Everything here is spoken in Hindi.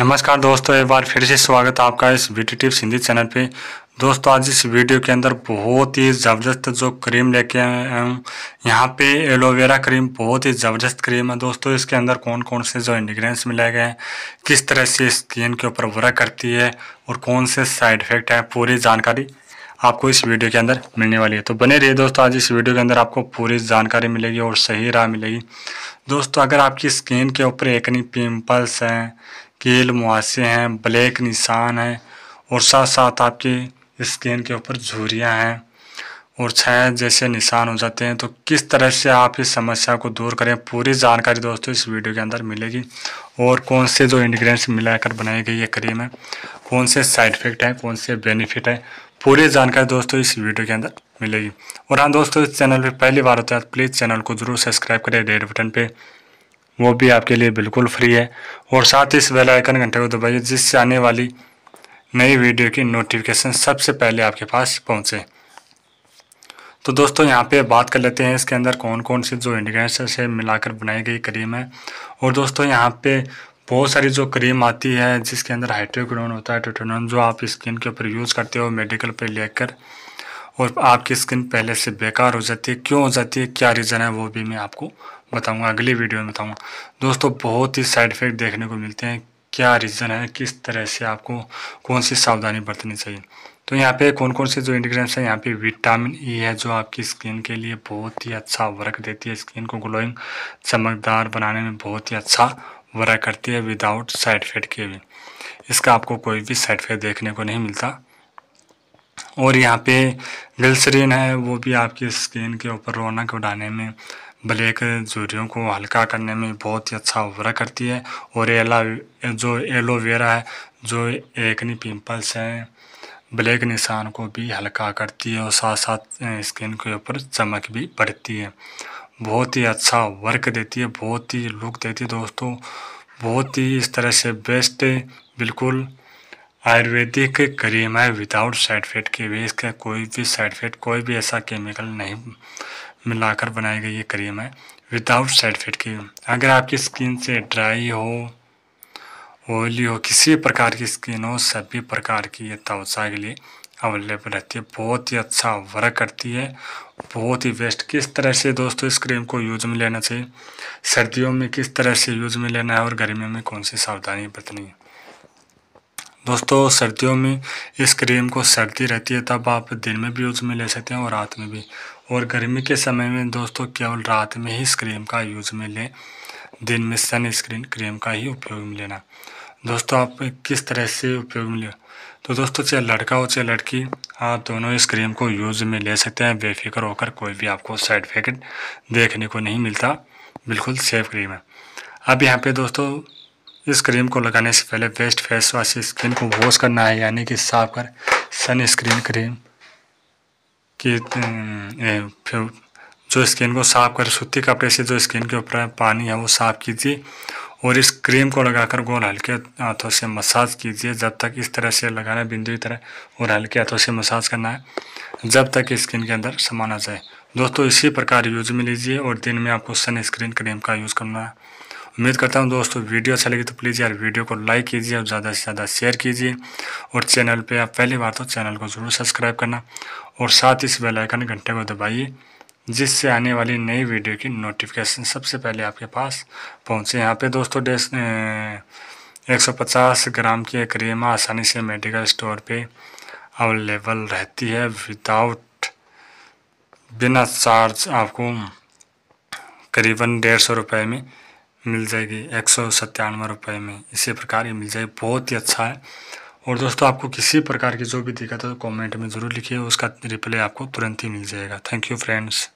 नमस्कार दोस्तों, एक बार फिर से स्वागत है आपका इस ब्यूटी टिप्स हिंदी चैनल पे। दोस्तों आज इस वीडियो के अंदर बहुत ही ज़बरदस्त जो क्रीम लेके आया हूँ, यहाँ पे एलोवेरा क्रीम बहुत ही ज़बरदस्त क्रीम है। दोस्तों इसके अंदर कौन कौन से जो इंग्रेडिएंट्स मिलाए गए हैं, किस तरह से स्किन के ऊपर वर्क करती है और कौन से साइड इफेक्ट हैं, पूरी जानकारी आपको इस वीडियो के अंदर मिलने वाली है। तो बने रहिए दोस्तों, आज इस वीडियो के अंदर आपको पूरी जानकारी मिलेगी और सही राह मिलेगी। दोस्तों अगर आपकी स्किन के ऊपर एक नहीं पिम्पल्स हैं, कील मुहासे हैं, ब्लैक निशान हैं और साथ साथ आपकी स्किन के ऊपर झुर्रियाँ हैं और छाया जैसे निशान हो जाते हैं, तो किस तरह से आप इस समस्या को दूर करें, पूरी जानकारी दोस्तों इस वीडियो के अंदर मिलेगी। और कौन से जो इंग्रेडिएंट्स मिलाकर बनाई गई ये क्रीम है, कौन से साइड इफेक्ट हैं, कौन से बेनिफिट हैं, पूरी जानकारी दोस्तों इस वीडियो के अंदर मिलेगी। और हाँ दोस्तों, इस चैनल पर पहली बार होता है तो प्लीज़ चैनल को ज़रूर सब्सक्राइब करें, रेड बटन पर, वो भी आपके लिए बिल्कुल फ्री है। और साथ ही इस बेल आइकन घंटे को दबाइए जिससे आने वाली नई वीडियो की नोटिफिकेशन सबसे पहले आपके पास पहुंचे। तो दोस्तों यहाँ पे बात कर लेते हैं इसके अंदर कौन कौन से जो इंग्रेडिएंट्स है मिलाकर बनाई गई क्रीम है। और दोस्तों यहाँ पे बहुत सारी जो क्रीम आती है जिसके अंदर हाइड्रोक्विनोन होता है, ट्विनोन, जो आप स्किन के ऊपर यूज़ करते हो मेडिकल पर लेकर, और आपकी स्किन पहले से बेकार हो जाती है। क्यों हो जाती है, क्या रीज़न है, वो भी मैं आपको बताऊंगा, अगली वीडियो में बताऊंगा। दोस्तों बहुत ही साइड इफ़ेक्ट देखने को मिलते हैं, क्या रीज़न है, किस तरह से आपको कौन सी सावधानी बरतनी चाहिए। तो यहाँ पे कौन कौन से जो इंग्रेडिएंट्स हैं, यहाँ पे विटामिन ई है जो आपकी स्किन के लिए बहुत ही अच्छा वर्क देती है, स्किन को ग्लोइंग चमकदार बनाने में बहुत ही अच्छा वर्क करती है विदाउट साइड इफ़ेक्ट के भी। इसका आपको कोई भी साइड इफ़ेक्ट देखने को नहीं मिलता। और यहाँ पे ग्लिसरीन है, वो भी आपकी स्किन के ऊपर रौनक बढ़ाने में, ब्लैक झुर्रियों को हल्का करने में बहुत ही अच्छा वर्क करती है। और एलोवेरा है जो एक्ने पिंपल्स हैं, ब्लैक निशान को भी हल्का करती है और साथ साथ स्किन के ऊपर चमक भी बढ़ती है, बहुत ही अच्छा वर्क देती है, बहुत ही लुक देती है। दोस्तों बहुत ही इस तरह से बेस्ट बिल्कुल आयुर्वेदिक क्रीम है विदाउट साइड इफेक्ट के भी। इसका कोई भी साइड इफेक्ट, कोई भी ऐसा केमिकल नहीं मिलाकर बनाई गई ये क्रीम है विदाउट साइड इफेक्ट के। अगर आपकी स्किन से ड्राई हो, ऑयली हो, किसी प्रकार की स्किन हो, सभी प्रकार की ये तवचा के लिए अवेलेबल रहती है, बहुत ही अच्छा वर्क करती है, बहुत ही बेस्ट। किस तरह से दोस्तों इस क्रीम को यूज़ में लेना चाहिए, सर्दियों में किस तरह से यूज़ में लेना है और गर्मियों में कौन सी सावधानी बरतनी है। दोस्तों सर्दियों में इस क्रीम को सर्दी रहती है, तब आप दिन में भी यूज़ में ले सकते हैं और रात में भी। और गर्मी के समय में दोस्तों केवल रात में ही इस क्रीम का यूज़ में लें, दिन में सन स्क्रीन क्रीम का ही उपयोग में लेना। दोस्तों आप किस तरह से उपयोग में ले, तो दोस्तों चाहे लड़का हो चाहे लड़की, आप दोनों इस क्रीम को यूज़ में ले सकते हैं बेफिक्र होकर, कोई भी आपको साइड इफेक्ट देखने को नहीं मिलता, बिल्कुल सेफ क्रीम है। अब यहाँ पर दोस्तों इस क्रीम को लगाने से पहले बेस्ट फेस वॉश स्किन को वॉश करना है, यानी कि साफ कर सन स्क्रीन क्रीम की जो स्किन को साफ कर, सूती कपड़े से जो स्किन के ऊपर पानी है वो साफ कीजिए और इस क्रीम को लगाकर गोल हल्के हाथों से मसाज कीजिए जब तक, इस तरह से लगाना बिंदु की तरह, और हल्के हाथों से मसाज करना है जब तक स्किन के अंदर समान आ जाए। दोस्तों इसी प्रकार यूज़ में लीजिए और दिन में आपको सन स्क्रीन क्रीम का यूज़ करना है। उम्मीद करता हूं दोस्तों वीडियो अच्छा लगी तो प्लीज़ यार वीडियो को लाइक कीजिए और ज़्यादा से ज़्यादा शेयर कीजिए। और चैनल पे आप पहली बार तो चैनल को ज़रूर सब्सक्राइब करना और साथ इस बेल आइकन घंटे को दबाइए जिससे आने वाली नई वीडियो की नोटिफिकेशन सबसे पहले आपके पास पहुंचे। यहाँ पे दोस्तों 150 ग्राम की क्रीम आसानी से मेडिकल स्टोर पर अवेलेबल रहती है विदाउट, बिना चार्ज आपको करीबन 150 रुपये में मिल जाएगी, 197 रुपये में, इसी प्रकार ये मिल जाएगी, बहुत ही अच्छा है। और दोस्तों आपको किसी प्रकार की जो भी दिक्कत हो तो कमेंट में ज़रूर लिखिए, उसका रिप्लाई आपको तुरंत ही मिल जाएगा। Thank you friends.